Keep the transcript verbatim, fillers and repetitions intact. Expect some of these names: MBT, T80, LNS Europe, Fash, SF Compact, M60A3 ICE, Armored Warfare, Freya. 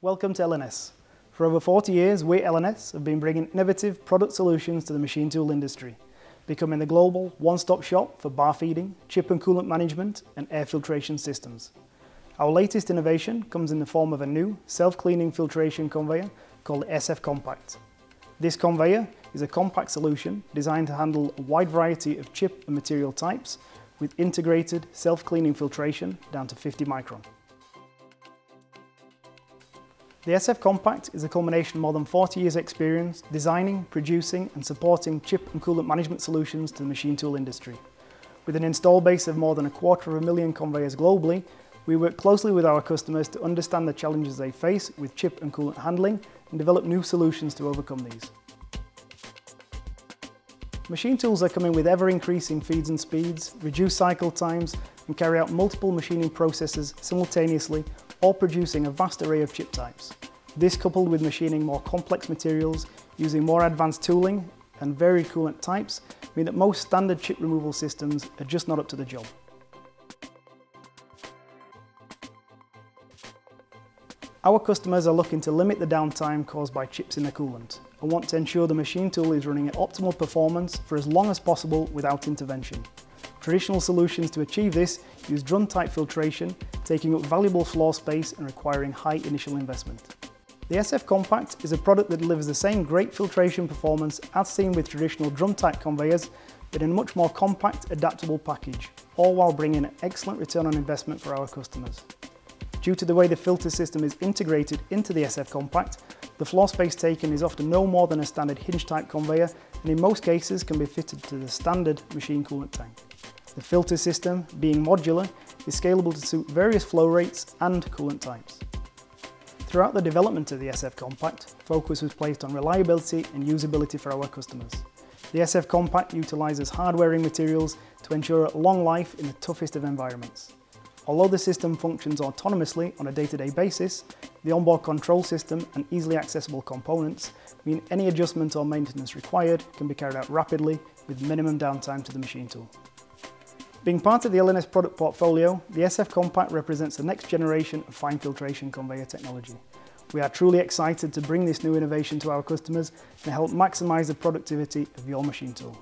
Welcome to L N S. For over forty years, we at L N S have been bringing innovative product solutions to the machine tool industry, becoming the global one-stop shop for bar feeding, chip and coolant management and air filtration systems. Our latest innovation comes in the form of a new self-cleaning filtration conveyor called the S F Compact. This conveyor is a compact solution designed to handle a wide variety of chip and material types with integrated self-cleaning filtration down to fifty micron. The S F Compact is a culmination of more than forty years experience designing, producing and supporting chip and coolant management solutions to the machine tool industry. With an install base of more than a quarter of a million conveyors globally, we work closely with our customers to understand the challenges they face with chip and coolant handling and develop new solutions to overcome these. Machine tools are coming with ever-increasing feeds and speeds, reduced cycle times and carry out multiple machining processes simultaneously, or producing a vast array of chip types. This, coupled with machining more complex materials, using more advanced tooling and varied coolant types, mean that most standard chip removal systems are just not up to the job. Our customers are looking to limit the downtime caused by chips in the coolant and want to ensure the machine tool is running at optimal performance for as long as possible without intervention. Traditional solutions to achieve this use drum-type filtration, taking up valuable floor space and requiring high initial investment. The S F Compact is a product that delivers the same great filtration performance as seen with traditional drum-type conveyors, but in a much more compact, adaptable package, all while bringing an excellent return on investment for our customers. Due to the way the filter system is integrated into the S F Compact, the floor space taken is often no more than a standard hinge-type conveyor, and in most cases can be fitted to the standard machine coolant tank. The filter system, being modular, is scalable to suit various flow rates and coolant types. Throughout the development of the S F Compact, focus was placed on reliability and usability for our customers. The S F Compact utilises hard-wearing materials to ensure a long life in the toughest of environments. Although the system functions autonomously on a day-to-day basis, the onboard control system and easily accessible components mean any adjustment or maintenance required can be carried out rapidly with minimum downtime to the machine tool. Being part of the L N S product portfolio, the S F Compact represents the next generation of fine filtration conveyor technology. We are truly excited to bring this new innovation to our customers and help maximise the productivity of your machine tool.